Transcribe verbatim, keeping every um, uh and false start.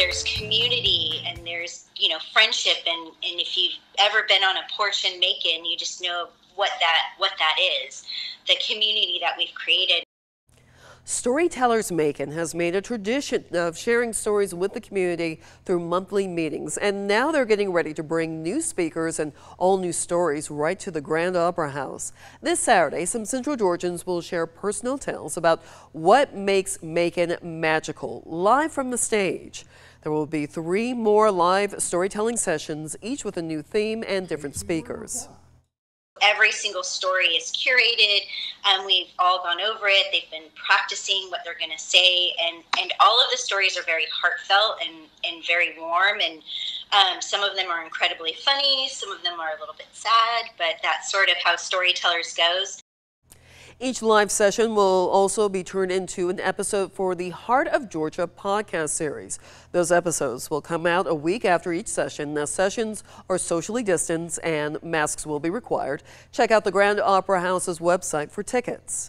there's community and there's, you know, friendship. And, and if you've ever been on a porch in Macon, you just know what that, what that is, the community that we've created. Storytellers Macon has made a tradition of sharing stories with the community through monthly meetings, and now they're getting ready to bring new speakers and all new stories right to the Grand Opera House. This Saturday, some Central Georgians will share personal tales about what makes Macon magical, live from the stage. There will be three more live storytelling sessions, each with a new theme and different speakers. Every single story is curated, and um, we've all gone over it. They've been practicing what they're going to say, and, and all of the stories are very heartfelt and, and very warm, and um, some of them are incredibly funny, some of them are a little bit sad, but that's sort of how Storytellers goes. Each live session will also be turned into an episode for the Heart of Georgia podcast series. Those episodes will come out a week after each session. Now, sessions are socially distanced and masks will be required. Check out the Grand Opera House's website for tickets.